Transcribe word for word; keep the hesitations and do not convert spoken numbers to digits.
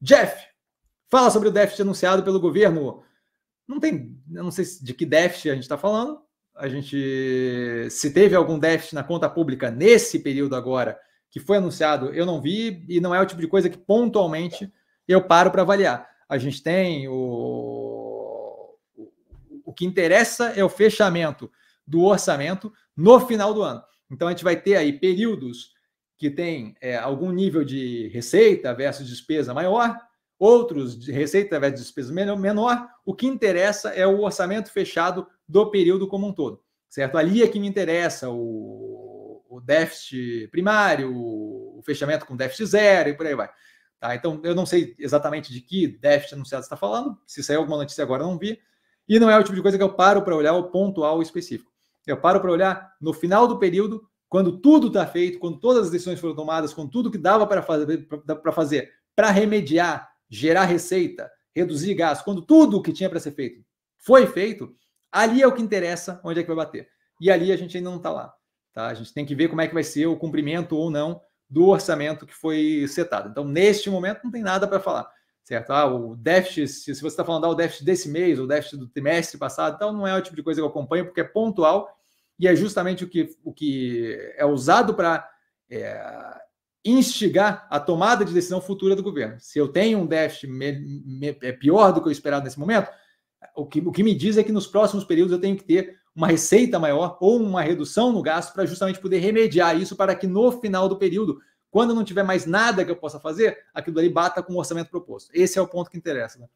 Jeff, fala sobre o déficit anunciado pelo governo. Não tem, eu não sei de que déficit a gente está falando. A gente, se teve algum déficit na conta pública nesse período agora que foi anunciado, eu não vi, e não é o tipo de coisa que pontualmente eu paro para avaliar. A gente tem o... O que interessa é o fechamento do orçamento no final do ano. Então, a gente vai ter aí períodos que tem é, algum nível de receita versus despesa maior, outros de receita versus despesa menor. O que interessa é o orçamento fechado do período como um todo, certo? Ali é que me interessa o, o déficit primário, o fechamento com déficit zero e por aí vai. Tá, então, eu não sei exatamente de que déficit anunciado você está falando, se saiu alguma notícia agora eu não vi, e não é o tipo de coisa que eu paro para olhar o pontual específico. Eu paro para olhar no final do período, quando tudo está feito, quando todas as decisões foram tomadas, quando tudo que dava para fazer para fazer, para remediar, gerar receita, reduzir gasto, quando tudo o que tinha para ser feito foi feito, ali é o que interessa onde é que vai bater. E ali a gente ainda não está lá. Tá? A gente tem que ver como é que vai ser o cumprimento ou não do orçamento que foi setado. Então, neste momento, não tem nada para falar. Certo? Ah, o déficit, se você está falando ah, o déficit desse mês, ou o déficit do trimestre passado, então não é o tipo de coisa que eu acompanho, porque é pontual e é justamente o que, o que é usado para é, instigar a tomada de decisão futura do governo. Se eu tenho um déficit me, me, é pior do que eu esperado nesse momento, o que, o que me diz é que nos próximos períodos eu tenho que ter uma receita maior ou uma redução no gasto para justamente poder remediar isso para que no final do período, quando não tiver mais nada que eu possa fazer, aquilo ali bata com o orçamento proposto. Esse é o ponto que interessa, né?